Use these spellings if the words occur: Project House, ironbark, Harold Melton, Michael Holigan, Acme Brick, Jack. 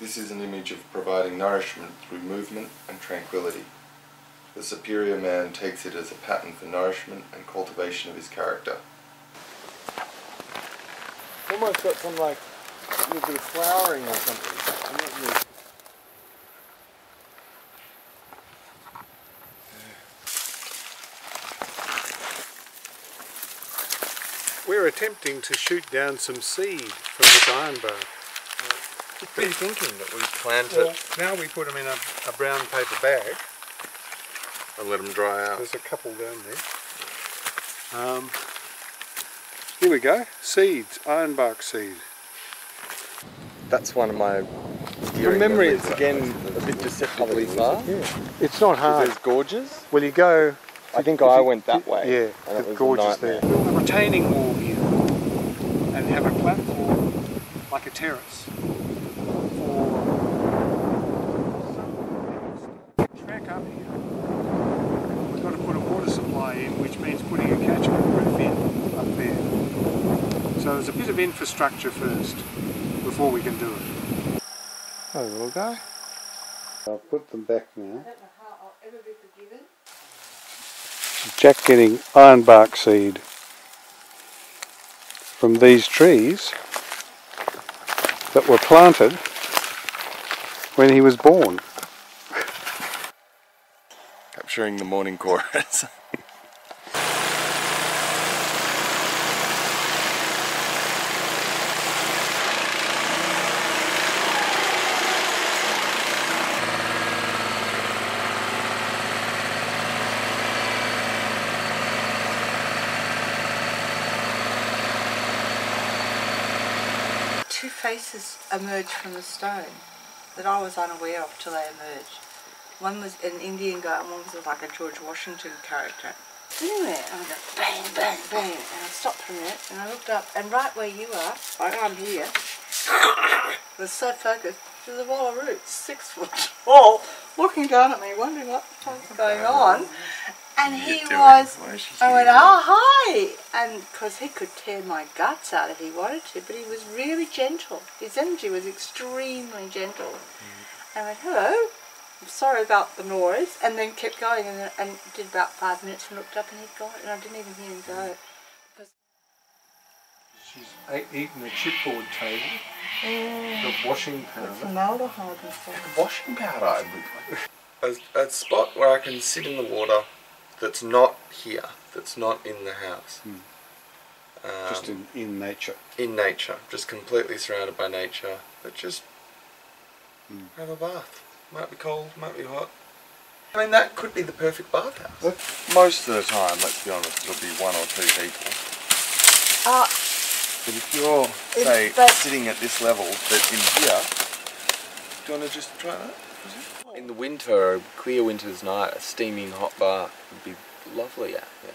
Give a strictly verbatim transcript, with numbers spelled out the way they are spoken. This is an image of providing nourishment through movement and tranquility. The superior man takes it as a pattern for nourishment and cultivation of his character. It's almost got some like a little bit of flowering or something. I'm not really... We're attempting to shoot down some seed from this ironbark. We've been thinking that we planted. Well, now we put them in a, a brown paper bag and let them dry out. There's a couple down there. Um, here we go. Seeds, ironbark seed. That's one of my. From memory, it's again a bit deceptively far. Yeah. It's not hard. There's gorges. Well, you go. I think I went that way. Yeah, and it was gorgeous there. A retaining wall here, and have a platform like a terrace. For track up here, we've got to put a water supply in, which means putting a catchment roof in up there. So there's a bit of infrastructure first before we can do it. Hello, little guy. I've put them back now. I don't know how I'll ever be forgiven. Jack getting ironbark seed from these trees that were planted when he was born. Capturing the morning chorus. Two faces emerged from the stone that I was unaware of till they emerged. One was an Indian guy and one was like a George Washington character. Anyway, I went bang, bang, bang, and I stopped for a minute and I looked up, and right where you are, like I'm here, I was so focused, there's a wall of roots, six foot tall, looking down at me, wondering what the fuck's going on. And he was, I went, oh, hi! And because he could tear my guts out if he wanted to, but he was really gentle. His energy was extremely gentle. Mm. And I went, hello, I'm sorry about the noise, and then kept going, and, and did about five minutes and looked up and he'd gone, and I didn't even hear him go. Because she's eaten the chipboard table, mm. the washing powder. With formaldehyde and stuff. The washing powder. A spot where I can sit in the water. That's not here, that's not in the house. Hmm. Um, just in, in nature. In nature, just completely surrounded by nature, but just hmm. have a bath. Might be cold, might be hot. I mean, that could be the perfect bathhouse. Look, most of the time, let's be honest, it'll be one or two people. Uh, but if you're, say, sitting at this level, but in here, do you want to just try that? In the winter, a clear winter's night, a steaming hot bath would be lovely out there.